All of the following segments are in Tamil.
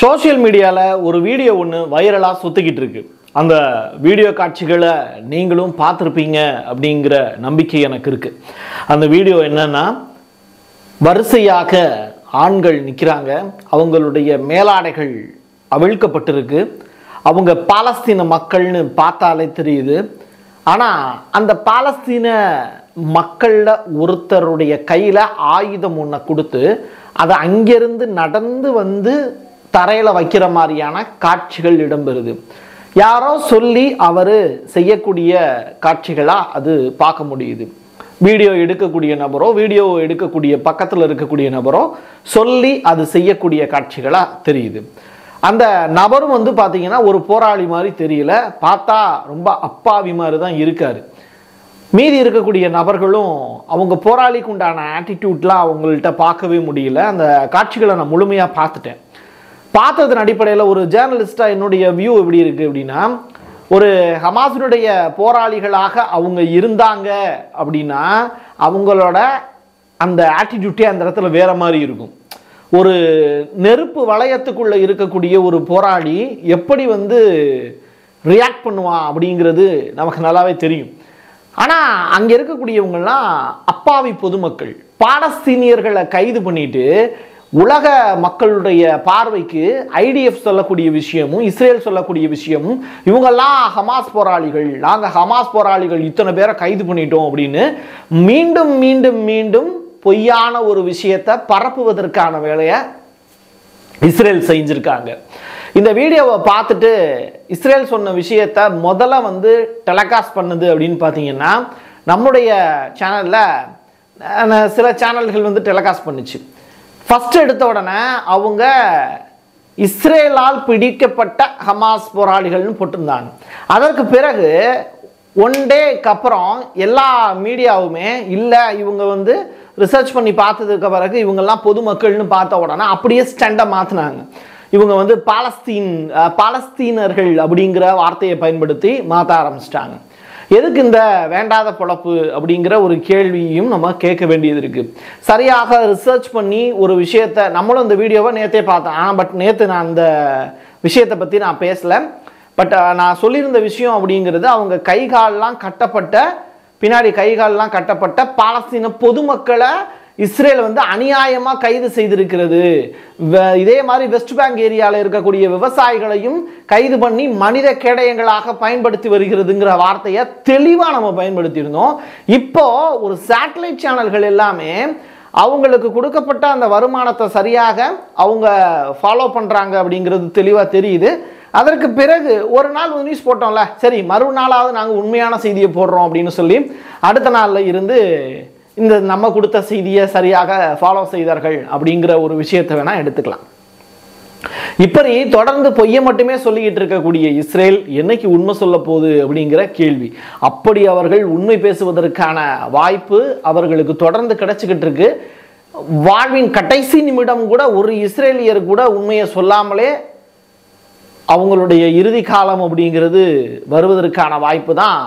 சோஷியல் மீடியால ஒரு வீடியோ ஒன்று வைரலா சுத்திக்கிட்டு இருக்கு. அந்த வீடியோ காட்சிகளை நீங்களும் பார்த்திருப்பீங்க அப்படிங்கிற நம்பிக்கை எனக்கு இருக்கு. அந்த வீடியோ என்னன்னா, வரிசையாக ஆண்கள் நிற்கிறாங்க, அவங்களுடைய மேலாடைகள் அவிழ்க்கப்பட்டிருக்கு, அவங்க பாலஸ்தீன மக்கள்னு பார்த்தாலே தெரியுது. ஆனால் அந்த பாலஸ்தீன மக்களில் ஒருத்தருடைய கையில் ஆயுதம் ஒன்று கொடுத்து அதை அங்கிருந்து நடந்து வந்து தரையில் வைக்கிற மாதிரியான காட்சிகள் இடம்பெறுது. யாரோ சொல்லி அவர் செய்யக்கூடிய காட்சிகளாக அது பார்க்க முடியுது. வீடியோ எடுக்கக்கூடிய நபரோ வீடியோ எடுக்கக்கூடிய பக்கத்தில் இருக்கக்கூடிய நபரோ சொல்லி அது செய்யக்கூடிய காட்சிகளாக தெரியுது. அந்த நபரும் வந்து பார்த்தீங்கன்னா ஒரு போராளி மாதிரி தெரியல, பார்த்தா ரொம்ப அப்பாவி மாதிரி தான் இருக்கார். மீதி இருக்கக்கூடிய நபர்களும் அவங்க போராளிக்கு உண்டான ஆட்டிடியூட்லாம் அவங்கள்ட்ட பார்க்கவே முடியல. அந்த காட்சிகளை நான் முழுமையாக பார்த்துட்டேன். பார்த்ததன் அடிப்படையில் ஒரு ஜேர்னலிஸ்டாக என்னுடைய வியூ எப்படி இருக்குது அப்படின்னா, ஒரு ஹமாஸினுடைய போராளிகளாக அவங்க இருந்தாங்க அப்படின்னா அவங்களோட அந்த ஆட்டிடியூட்டே அந்த இடத்துல வேறு மாதிரி இருக்கும். ஒரு நெருப்பு வளையத்துக்குள்ளே இருக்கக்கூடிய ஒரு போராளி எப்படி வந்து ரியாக்ட் பண்ணுவான் அப்படிங்கிறது நமக்கு நல்லாவே தெரியும். ஆனால் அங்கே இருக்கக்கூடியவங்கெல்லாம் அப்பாவி பொதுமக்கள், பாலஸ்தீனியர்களை கைது பண்ணிட்டு உலக மக்களுடைய பார்வைக்கு IDF சொல்லக்கூடிய விஷயமும் இஸ்ரேல் சொல்லக்கூடிய விஷயமும் இவங்கெல்லாம் ஹமாஸ் போராளிகள், நாங்கள் ஹமாஸ் போராளிகள் இத்தனை பேரை கைது பண்ணிட்டோம் அப்படின்னு மீண்டும் மீண்டும் மீண்டும் பொய்யான ஒரு விஷயத்தை பரப்புவதற்கான வேலையை இஸ்ரேல் செஞ்சுருக்காங்க. இந்த வீடியோவை பார்த்துட்டு இஸ்ரேல் சொன்ன விஷயத்தை முதல்ல வந்து டெலிகாஸ்ட் பண்ணுது அப்படின்னு பார்த்தீங்கன்னா, நம்முடைய சேனலில் சில சேனல்கள் வந்து டெலிகாஸ்ட் பண்ணிச்சு. ஃபஸ்ட்டு எடுத்த உடனே அவங்க இஸ்ரேலால் பிடிக்கப்பட்ட ஹமாஸ் போராளிகள்னு போட்டிருந்தாங்க. அதற்கு பிறகு ஒன் டேக்கு அப்புறம் எல்லா மீடியாவுமே இல்லை, இவங்க வந்து ரிசர்ச் பண்ணி பார்த்ததுக்கு பிறகு இவங்கெல்லாம் பொதுமக்கள்னு பார்த்த உடனே அப்படியே ஸ்டாண்டை மாற்றினாங்க. இவங்க வந்து பாலஸ்தீனர்கள் அப்படிங்கிற வார்த்தையை பயன்படுத்தி மாற்ற ஆரம்பிச்சிட்டாங்க. எதுக்கு இந்த வேண்டாத பொழப்பு அப்படிங்கிற ஒரு கேள்வியும் நம்ம கேட்க வேண்டியது இருக்குது. சரியாக ரிசர்ச் பண்ணி ஒரு விஷயத்தை, நம்மளும் இந்த வீடியோவை நேற்றே பார்த்தோம். பட் நேற்று நான் அந்த விஷயத்தை பற்றி நான் பேசலை. பட் நான் சொல்லியிருந்த விஷயம் அப்படிங்கிறது, அவங்க கைகாலெலாம் கட்டப்பட்ட பாலஸ்தீன பொதுமக்களை இஸ்ரேல் வந்து அநியாயமாக கைது செய்திருக்கிறது. இதே மாதிரி வெஸ்ட் பேங்க் ஏரியாவில் இருக்கக்கூடிய விவசாயிகளையும் கைது பண்ணி மனித கேடயங்களாக பயன்படுத்தி வருகிறதுங்கிற வார்த்தையை தெளிவாக நம்ம பயன்படுத்தியிருந்தோம். இப்போது ஒரு சேட்டலைட் சேனல்கள் எல்லாமே அவங்களுக்கு கொடுக்கப்பட்ட அந்த வருமானத்தை சரியாக அவங்க ஃபாலோ பண்ணுறாங்க அப்படிங்கிறது தெளிவாக தெரியுது. அதற்கு பிறகு ஒரு நாள் நியூஸ் போட்டோம்ல, சரி மறுநாளாவது நாங்கள் உண்மையான செய்தியை போடுறோம் அப்படின்னு சொல்லி அடுத்த நாளில் இருந்து இந்த நம்ம கொடுத்த செய்தியை சரியாக ஃபாலோ செய்தார்கள் அப்படிங்கிற ஒரு விஷயத்தை வேணால் எடுத்துக்கலாம். இப்படி தொடர்ந்து பொய்யை மட்டுமே சொல்லிக்கிட்டு இருக்கக்கூடிய இஸ்ரேல் என்னைக்கு உண்மை சொல்ல போகுது அப்படிங்கிற கேள்வி. அப்படி அவர்கள் உண்மை பேசுவதற்கான வாய்ப்பு அவர்களுக்கு தொடர்ந்து கிடைச்சிக்கிட்டு இருக்கு. வாழ்வின் கடைசி நிமிடம் கூட ஒரு இஸ்ரேலியர் கூட உண்மையை சொல்லாமலே அவங்களுடைய இறுதி காலம் அப்படிங்கிறது வருவதற்கான வாய்ப்பு தான்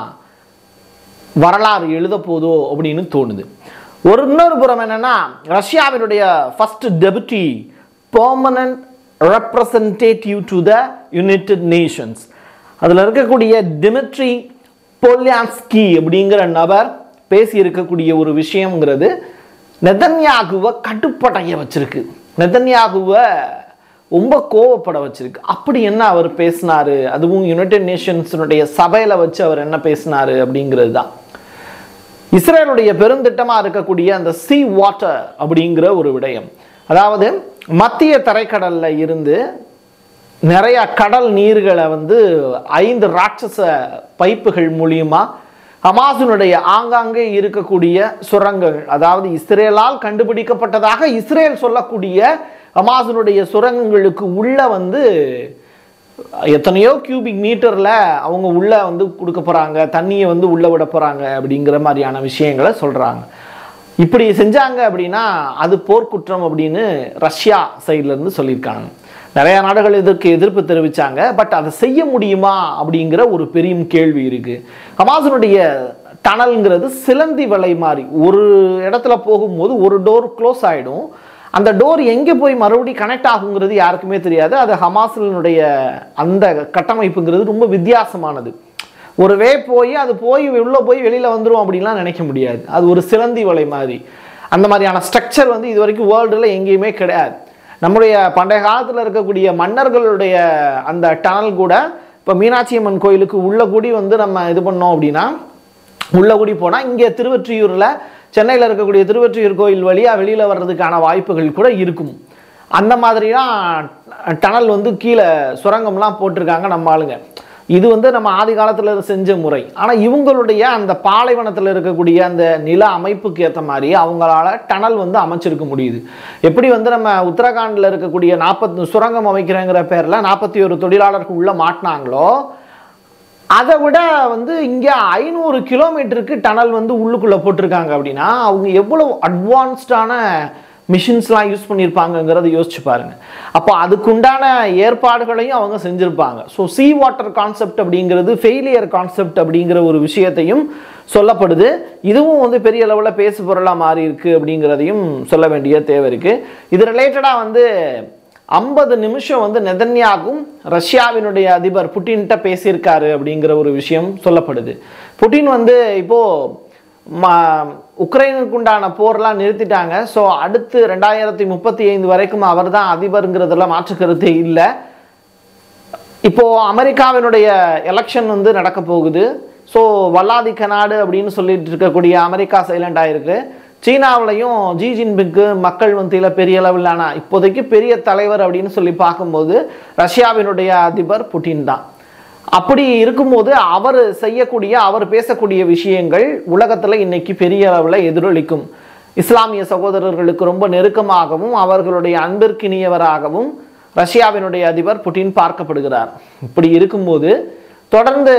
வரலாறு எழுதப்போதோ அப்படின்னு தோணுது. ஒரு இன்னொரு புறம் என்னென்னா, ரஷ்யாவினுடைய first deputy permanent representative to the United Nations, அதில் இருக்கக்கூடிய டிமிட்ரி போல்யான்ஸ்கி அப்படிங்கிற நபர் பேசி இருக்கக்கூடிய ஒரு விஷயங்கிறது நெதன்யாகுவை கட்டுப்படைய வச்சிருக்கு, நெதன்யாகுவை ரொம்ப கோவப்பட வச்சிருக்கு. அப்படி என்ன அவர் பேசினார், அதுவும் யுனைடெட் நேஷன்ஸினுடைய சபையில் வச்சு அவர் என்ன பேசினார் அப்படிங்கிறது தான் இஸ்ரேலுடைய பெருந்திட்டமாக இருக்கக்கூடிய அந்த சீ வாட்டர் அப்படிங்கிற ஒரு விடயம். அதாவது மத்திய தரைக்கடலில் இருந்து நிறையா கடல் நீர்களை வந்து 5 ராட்சச பைப்புகள் மூலியமா ஹமாஸினுடைய ஆங்காங்கே இருக்கக்கூடிய சுரங்கங்கள், அதாவது இஸ்ரேலால் கண்டுபிடிக்கப்பட்டதாக இஸ்ரேல் சொல்லக்கூடிய ஹமாஸினுடைய சுரங்கங்களுக்கு உள்ளே வந்து எத்தனையோ கியூபிக் மீட்டரில் அவங்க உள்ளே வந்து கொடுக்க போகிறாங்க, தண்ணியை வந்து உள்ளே விட போகிறாங்க அப்படிங்கிற மாதிரியான விஷயங்களை சொல்கிறாங்க. இப்படி செஞ்சாங்க அப்படின்னா அது போர்க்குற்றம் அப்படின்னு ரஷ்யா சைட்லேருந்து சொல்லியிருக்காங்க. நிறையா நாடுகள் இதற்கு எதிர்ப்பு தெரிவித்தாங்க. பட் அதை செய்ய முடியுமா அப்படிங்கிற ஒரு பெரிய கேள்வி இருக்குது. ஹமாஸினுடைய டனல்ங்கிறது சிலந்தி வலை மாதிரி, ஒரு இடத்துல போகும்போது ஒரு டோர் க்ளோஸ் ஆகிடும், அந்த டோர் எங்கே போய் மறுபடியும் கனெக்ட் ஆகுங்கிறது யாருக்குமே தெரியாது. அது ஹமாஸ்னுடைய அந்த கட்டமைப்புங்கிறது ரொம்ப வித்தியாசமானது. ஒரு வே போய் அது போய் உள்ளே போய் வெளியில் வந்துடும் அப்படின்லாம் நினைக்க முடியாது. அது ஒரு சிலந்தி வலை மாதிரி, அந்த மாதிரியான ஸ்ட்ரக்சர் வந்து இது வரைக்கும் வேர்ல்டில் எங்கேயுமே கிடையாது. நம்முடைய பண்டைய காலத்தில் இருக்கக்கூடிய மன்னர்களுடைய அந்த டனல் கூட இப்போ மீனாட்சி அம்மன் கோயிலுக்கு உள்ள கூடி வந்து நம்ம இது பண்ணோம் அப்படின்னா, உள்ள கூடி போனால் இங்கே திருவொற்றியூரில் சென்னையில் இருக்கக்கூடிய திருவொற்றியூர் கோயில் வழியாக வெளியில் வர்றதுக்கான வாய்ப்புகள் கூட இருக்கும். அந்த மாதிரிலாம் டனல் வந்து கீழே சுரங்கம்லாம் போட்டிருக்காங்க நம்ம ஆளுங்க. இது வந்து நம்ம ஆதி காலத்தில் செஞ்ச முறை. ஆனால் இவங்களுடைய அந்த பாலைவனத்தில் இருக்கக்கூடிய அந்த நில அமைப்புக்கு ஏற்ற மாதிரி அவங்களால டனல் வந்து அமைச்சிருக்க முடியுது. எப்படி வந்து நம்ம உத்தரகாண்டில் இருக்கக்கூடிய 40 சுரங்கம் அமைக்கிறங்கிற பேரில் 41 தொழிலாளர்கள் உள்ளே மாட்டினாங்களோ, அதை விட வந்து இங்கே 500 கிலோமீட்டருக்கு டனல் வந்து உள்ளுக்குள்ளே போட்டிருக்காங்க. அப்படின்னா அவங்க எவ்வளோ அட்வான்ஸ்டான மிஷின்ஸ்லாம் யூஸ் பண்ணியிருப்பாங்கங்கிறத யோசிச்சு பாருங்கள். அப்போ அதுக்குண்டான ஏற்பாடுகளையும் அவங்க செஞ்சுருப்பாங்க. ஸோ சீ வாட்டர் கான்செப்ட் அப்படிங்கிறது ஃபெயிலியர் கான்செப்ட் அப்படிங்கிற ஒரு விஷயத்தையும் சொல்லப்படுது. இதுவும் வந்து பெரிய அளவில் பேசு பொருளாக மாறி இருக்குது அப்படிங்கிறதையும் சொல்ல வேண்டிய தேவை இருக்குது. இது ரிலேட்டடாக வந்து 50 நிமிஷம் வந்து நெதன்யாகும் ரஷ்யாவினுடைய அதிபர் புட்டின்கிட்ட பேசியிருக்காரு அப்படிங்கிற ஒரு விஷயம் சொல்லப்படுது. புட்டின் வந்து இப்போது உக்ரைனுக்குண்டான போர்லாம் நிறுத்திட்டாங்க. ஸோ அடுத்து 2035 வரைக்கும் அவர் தான் அதிபருங்கிறதெல்லாம் மாற்று கருத்து இல்லை. இப்போது அமெரிக்காவினுடைய எலெக்ஷன் வந்து நடக்க போகுது. ஸோ வல்லாதிக்க நாடு அப்படின்னு சொல்லிட்டு இருக்கக்கூடிய அமெரிக்கா சைலண்ட் ஆகிருக்கு. சீனாவிலையும் ஜி ஜின்பிங்க்கு மக்கள் மத்தியில் பெரிய அளவிலான இப்போதைக்கு பெரிய தலைவர் அப்படின்னு சொல்லி பார்க்கும்போது ரஷ்யாவினுடைய அதிபர் புட்டின் தான். அப்படி இருக்கும்போது அவர் செய்யக்கூடிய அவர் பேசக்கூடிய விஷயங்கள் உலகத்தில் இன்னைக்கு பெரிய அளவில் எதிரொலிக்கும். இஸ்லாமிய சகோதரர்களுக்கு ரொம்ப நெருக்கமாகவும் அவர்களுடைய அன்பிற்கினியவராகவும் ரஷ்யாவினுடைய அதிபர் புட்டின் பார்க்கப்படுகிறார். இப்படி இருக்கும்போது தொடர்ந்து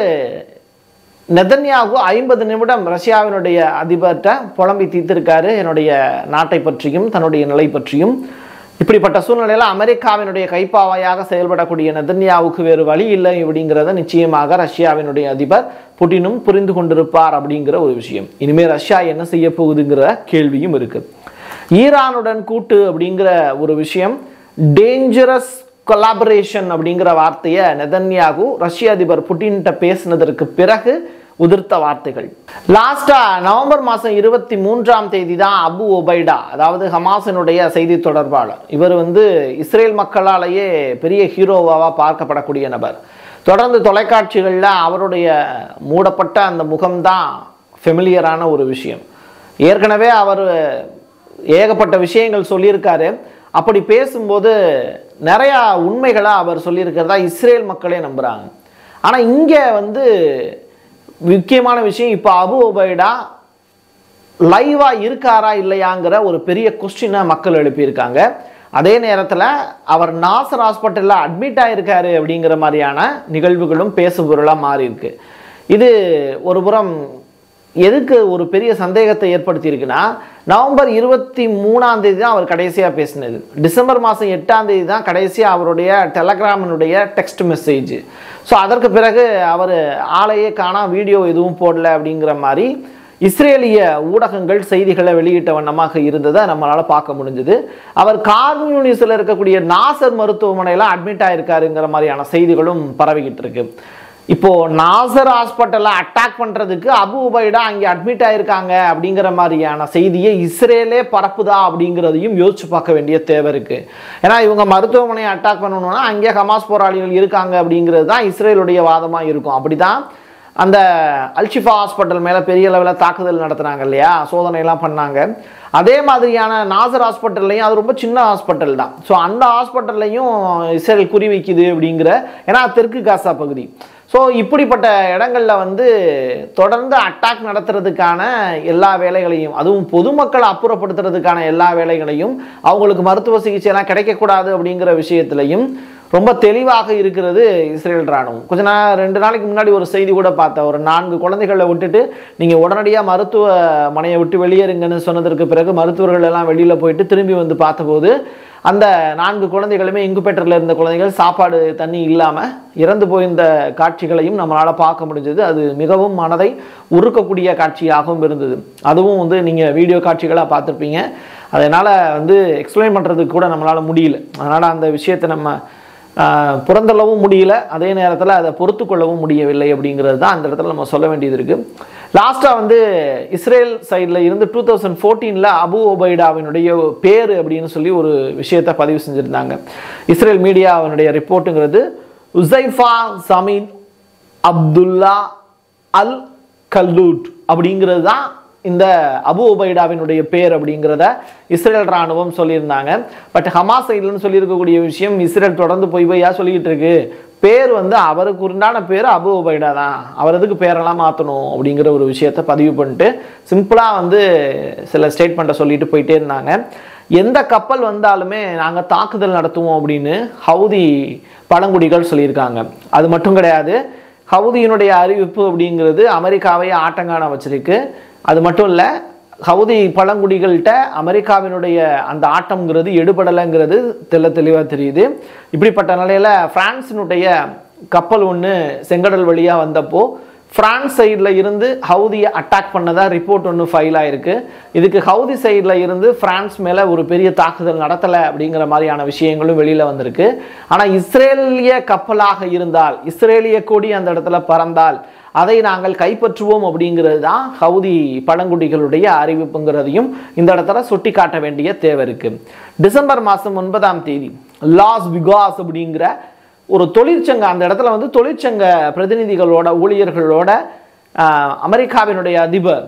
நெதன்யாகு 50 நிமிடம் ரஷ்யாவினுடைய அதிபர்கிட்ட புலம்பி தீர்த்திருக்காரு, என்னுடைய நாட்டை பற்றியும் தன்னுடைய நிலை பற்றியும். இப்படிப்பட்ட சூழ்நிலையில் அமெரிக்காவினுடைய கைப்பாவையாக செயல்படக்கூடிய நெதன்யாவுக்கு வேறு வழி இல்லை அப்படிங்கிறத நிச்சயமாக ரஷ்யாவினுடைய அதிபர் புட்டினும் புரிந்து கொண்டிருப்பார் அப்படிங்கிற ஒரு விஷயம். இனிமேல் ரஷ்யா என்ன செய்ய போகுதுங்கிற கேள்வியும் இருக்கு. ஈரானுடன் கூட்டு அப்படிங்கிற ஒரு விஷயம், டேஞ்சரஸ் கொலாபரேஷன் அப்படிங்கிற வார்த்தையை நெதன்யாகு ரஷ்ய அதிபர் புட்டின்கிட்ட பேசினதற்கு பிறகு உதிர்த்த வார்த்தைகள். லாஸ்ட்டாக நவம்பர் 23 தான் அபு ஒபைடா, அதாவது ஹமாஸினுடைய செய்தி தொடர்பாளர், இவர் வந்து இஸ்ரேல் மக்களாலேயே பெரிய ஹீரோவாக பார்க்கப்படக்கூடிய நபர். தொடர்ந்து தொலைக்காட்சிகளில் அவருடைய மூடப்பட்ட அந்த முகம்தான் ஃபெமிலியரான ஒரு விஷயம். ஏற்கனவே அவர் ஏகப்பட்ட விஷயங்கள் சொல்லியிருக்காரு. அப்படி பேசும்போது நிறையா உண்மைகளை அவர் சொல்லியிருக்கிறதா இஸ்ரேல் மக்களே நம்புகிறாங்க. ஆனால் இங்கே வந்து முக்கியமான விஷயம், இப்போ அபு ஒபைடா லைவாக இருக்காரா இல்லையாங்கிற ஒரு பெரிய கொஸ்டினை மக்கள் எழுப்பியிருக்காங்க. அதே நேரத்தில் அவர் நாசர் ஹாஸ்பிட்டலில் அட்மிட் ஆகியிருக்காரு அப்படிங்கிற மாதிரியான நிகழ்வுகளும் பேசுபொருளாக மாறி இருக்கு. இது ஒரு புறம் எதுக்கு ஒரு பெரிய சந்தேகத்தை ஏற்படுத்தியிருக்குன்னா, நவம்பர் 23 தான் அவர் கடைசியாக பேசினது. டிசம்பர் 8 தான் கடைசியாக அவருடைய டெலகிராமினுடைய டெக்ஸ்ட் மெசேஜ். ஸோ அதற்கு பிறகு அவர் ஆளையே காணாம வீடியோ எதுவும் போடல அப்படிங்கிற மாதிரி இஸ்ரேலிய ஊடகங்கள் செய்திகளை வெளியிட்ட வண்ணமாக இருந்ததை நம்மளால் பார்க்க முடிஞ்சது. அவர் கார்னியூனிஸில் இருக்கக்கூடிய நாசர் மருத்துவமனையில் அட்மிட் ஆகியிருக்காருங்கிற மாதிரியான செய்திகளும் பரவிக்கிட்டு இருக்கு. இப்போது நாசர் ஹாஸ்பிட்டலில் அட்டாக் பண்ணுறதுக்கு அபு ஒபைடா அங்கே அட்மிட் ஆகியிருக்காங்க அப்படிங்கிற மாதிரியான செய்தியை இஸ்ரேலே பரப்புதா அப்படிங்கிறதையும் யோசிச்சு பார்க்க வேண்டிய தேவை இருக்குது. ஏன்னா இவங்க மருத்துவமனையை அட்டாக் பண்ணணுன்னா அங்கே ஹமாஸ் போராளிகள் இருக்காங்க அப்படிங்கிறது தான் இஸ்ரேலுடைய வாதமாக இருக்கும். அப்படி தான் அந்த அல் ஷிஃபா ஹாஸ்பிட்டல் மேலே பெரிய அளவில் தாக்குதல் நடத்துனாங்க இல்லையா, சோதனைலாம் பண்ணாங்க. அதே மாதிரியான நாசர் ஹாஸ்பிட்டல்லையும், அது ரொம்ப சின்ன ஹாஸ்பிட்டல் தான், ஸோ அந்த ஹாஸ்பிட்டல்லையும் இஸ்ரேல் குறி வைக்குது அப்படிங்கிற, ஏன்னா தெற்கு காசா பகுதி. ஸோ இப்படிப்பட்ட இடங்களில் வந்து தொடர்ந்து அட்டாக் நடத்துறதுக்கான எல்லா வேலைகளையும், அதுவும் பொதுமக்களை அப்புறப்படுத்துறதுக்கான எல்லா வேலைகளையும், அவங்களுக்கு மருத்துவ சிகிச்சைலாம் கிடைக்கக்கூடாது அப்படிங்கிற விஷயத்துலையும் ரொம்ப தெளிவாக இருக்கிறது இஸ்ரேல் இராணுவம். கொஞ்சம் நான் 2 நாளைக்கு முன்னாடி ஒரு செய்தி கூட பார்த்தேன். ஒரு 4 குழந்தைகளை விட்டுட்டு நீங்கள் உடனடியாக மருத்துவமனையை விட்டு வெளியேறுங்கன்னு சொன்னதற்கு பிறகு மருத்துவர்கள் எல்லாம் வெளியில் போயிட்டு திரும்பி வந்து பார்த்தபோது அந்த 4 குழந்தைகளுமே இங்குபேட்டரில் இருந்த குழந்தைகள் சாப்பாடு தண்ணி இல்லாமல் இறந்து போயிருந்த காட்சிகளையும் நம்மளால் பார்க்க முடிஞ்சது. அது மிகவும் மனதை உருக்கக்கூடிய காட்சியாகவும் இருந்தது. அதுவும் வந்து நீங்கள் வீடியோ காட்சிகளாக பார்த்துருப்பீங்க. அதனால் வந்து எக்ஸ்பிளைன் பண்ணுறதுக்கு கூட நம்மளால் முடியல. அதனால் அந்த விஷயத்தை நம்ம புறந்தள்ளவும் முடியல, அதே நேரத்தில் அதை பொறுத்து கொள்ளவும் முடியவில்லை அப்படிங்கிறது தான் அந்த இடத்துல நம்ம சொல்ல வேண்டியது இருக்குது. லாஸ்ட்டாக வந்து இஸ்ரேல் சைடில் இருந்து 2014 அபு ஒபைடாவினுடைய பேர் அப்படின்னு சொல்லி ஒரு விஷயத்தை பதிவு செஞ்சுருந்தாங்க. இஸ்ரேல் மீடியா அவனுடைய ரிப்போர்ட்டுங்கிறது உசைஃபா சமீத் அப்துல்லா அல் கல்லூட் அப்படிங்கிறது தான் இந்த அபு ஒபைடாவினுடைய பேர் அப்படிங்கிறத இஸ்ரேல் இராணுவம் சொல்லியிருந்தாங்க. பட் ஹமாஸ் சைட்லன்னு சொல்லியிருக்கக்கூடிய விஷயம் இஸ்ரேல் தொடர்ந்து போய் சொல்லிக்கிட்டு இருக்கு, பேர் வந்து அவருக்கு உண்டான பேர் அபு ஒபைடா தான், அவரதுக்கு பேரெல்லாம் மாற்றணும் அப்படிங்கிற ஒரு விஷயத்தை பதிவு பண்ணிட்டு சிம்பிளாக வந்து சில ஸ்டேட்மெண்ட்டை சொல்லிட்டு போயிட்டே இருந்தாங்க. எந்த கப்பல் வந்தாலுமே நாங்கள் தாக்குதல் நடத்துவோம் அப்படின்னு ஹவுதி பழங்குடிகள் சொல்லியிருக்காங்க. அது மட்டும் கிடையாது, ஹவுதியினுடைய அறிவிப்பு அப்படிங்கிறது அமெரிக்காவையே ஆட்டங்கான வச்சிருக்கு. அது மட்டும் இல்லை, ஹவுதி பழங்குடிகள்கிட்ட அமெரிக்காவினுடைய அந்த ஆட்டம்ங்கிறது எடுபடலைங்கிறது தெளிவாக தெரியுது. இப்படிப்பட்ட நிலையில் ஃப்ரான்ஸினுடைய கப்பல் ஒன்று செங்கடல் வழியாக வந்தப்போ ஃப்ரான்ஸ் சைடில் இருந்து ஹவுதியை அட்டாக் பண்ணதாக ரிப்போர்ட் ஒன்று ஃபைல் ஆகிருக்கு. இதுக்கு ஹவுதி சைடில் இருந்து ஃப்ரான்ஸ் மேலே ஒரு பெரிய தாக்குதல் நடத்தலை அப்படிங்கிற மாதிரியான விஷயங்களும் வெளியில் வந்திருக்கு. ஆனால் இஸ்ரேலிய கப்பலாக இருந்தால், இஸ்ரேலிய கொடி அந்த இடத்துல பறந்தால் அதை நாங்கள் கைப்பற்றுவோம் அப்படிங்கிறது தான் ஹவுதி பழங்குடிகளுடைய அறிவிப்புங்கிறதையும் இந்த இடத்துல சுட்டி காட்ட வேண்டிய தேவை இருக்குது. டிசம்பர் மாதம் 9ஆம் தேதி லாஸ் விகாஸ் அப்படிங்கிற ஒரு தொழிற்சங்க, அந்த இடத்துல வந்து தொழிற்சங்க பிரதிநிதிகளோட ஊழியர்களோட அமெரிக்காவினுடைய அதிபர்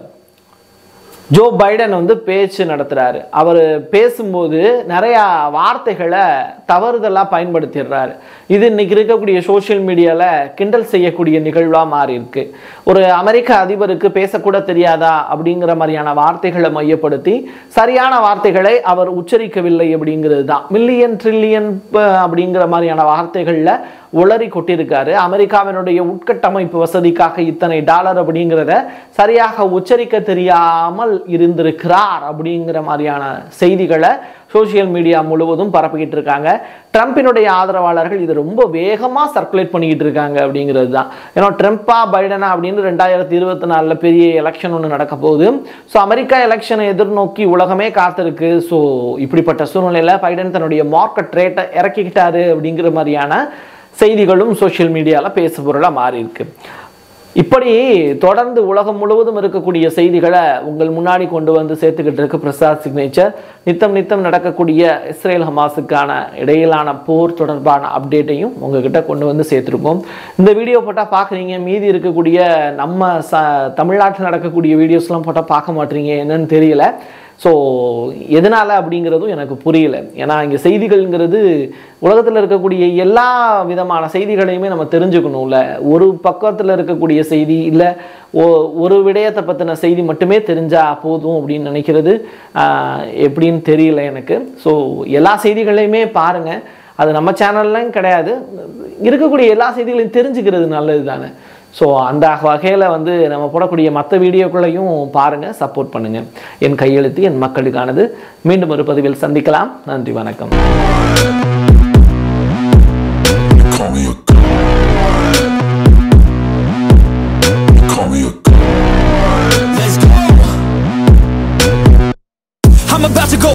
ஜோ பைடன் வந்து பேச்சு நடத்துகிறாரு. அவர் பேசும்போது நிறையா வார்த்தைகளை தவறுதலாக பயன்படுத்திடுறாரு. இது இன்றைக்கி இருக்கக்கூடிய சோஷியல் மீடியாவில் கிண்டல் செய்யக்கூடிய நிகழ்வாக மாறி இருக்கு. ஒரு அமெரிக்க அதிபருக்கு பேசக்கூட தெரியாதா அப்படிங்கிற மாதிரியான வார்த்தைகளை மையப்படுத்தி சரியான வார்த்தைகளை அவர் உச்சரிக்கவில்லை அப்படிங்கிறது தான். மில்லியன் ட்ரில்லியன் அப்படிங்கிற மாதிரியான வார்த்தைகளில் உளறி கொட்டியிருக்காரு. அமெரிக்காவினுடைய உட்கட்டமைப்பு வசதிக்காக இத்தனை டாலர் அப்படிங்கிறத சரியாக உச்சரிக்க தெரியாமல் இருந்திருக்கிறார் அப்படிங்கிற மாதிரியான செய்திகளை சோஷியல் மீடியா முழுவதும் பரப்பிக்கிட்டு இருக்காங்க. ட்ரம்பினுடைய ஆதரவாளர்கள் இது ரொம்ப வேகமாக சர்க்குலேட் பண்ணிக்கிட்டு இருக்காங்க அப்படிங்கிறது தான். ஏன்னா ட்ரம்ப்பா பைடனா அப்படின்னு 2024 பெரிய எலெக்ஷன் ஒன்று நடக்க போகுது. ஸோ அமெரிக்கா எலெக்ஷனை எதிர்நோக்கி உலகமே காத்திருக்கு. ஸோ இப்படிப்பட்ட சூழ்நிலையில் பைடன் தன்னுடைய மார்க்கெட் ரேட்டை இறக்கிக்கிட்டாரு அப்படிங்கிற மாதிரியான செய்திகளும் சோஷியல் மீடியாவில் பேசு பொருளாக மாறி இருக்கு. இப்படி தொடர்ந்து உலகம் முழுவதும் இருக்கக்கூடிய செய்திகளை உங்கள் முன்னாடி கொண்டு வந்து சேர்த்துக்கிட்டு இருக்கு பிரசாத் சிக்னேச்சர். நித்தம் நடக்கக்கூடிய இஸ்ரேல் ஹமாஸுக்கான இடையிலான போர் தொடர்பான அப்டேட்டையும் உங்ககிட்ட கொண்டு வந்து சேர்த்துருக்கோம். இந்த வீடியோ போட்டால் பார்க்குறீங்க, மீதி இருக்கக்கூடிய நம்ம தமிழ்நாட்டில் நடக்கக்கூடிய வீடியோஸ்லாம் போட்டால் பார்க்க மாட்டீங்க, என்னன்னு தெரியல. ஸோ எதனால் அப்படிங்கிறதும் எனக்கு புரியல. ஏன்னா இங்கே செய்திகள்ங்கிறது உலகத்தில் இருக்கக்கூடிய எல்லா விதமான செய்திகளையுமே நம்ம தெரிஞ்சுக்கணும்ல. ஒரு பக்கத்தில் இருக்கக்கூடிய செய்தி இல்லை, ஒரு விடயத்தை பற்றின செய்தி மட்டுமே தெரிஞ்சால் போதும் அப்படின்னு நினைக்கிறது எப்படின்னு தெரியல எனக்கு. ஸோ எல்லா செய்திகளையுமே பாருங்கள், அது நம்ம சேனல்லாம் கிடையாது, இருக்கக்கூடிய எல்லா செய்திகளையும் தெரிஞ்சுக்கிறது நல்லது தானே. ஸோ அந்த வகையில் வந்து நம்ம போடக்கூடிய மற்ற வீடியோக்களையும் பாருங்கள், சப்போர்ட் பண்ணுங்கள். என் கையெழுத்து என் மக்களுக்கானது. மீண்டும் ஒரு பதிவில் சந்திக்கலாம். நன்றி, வணக்கம்.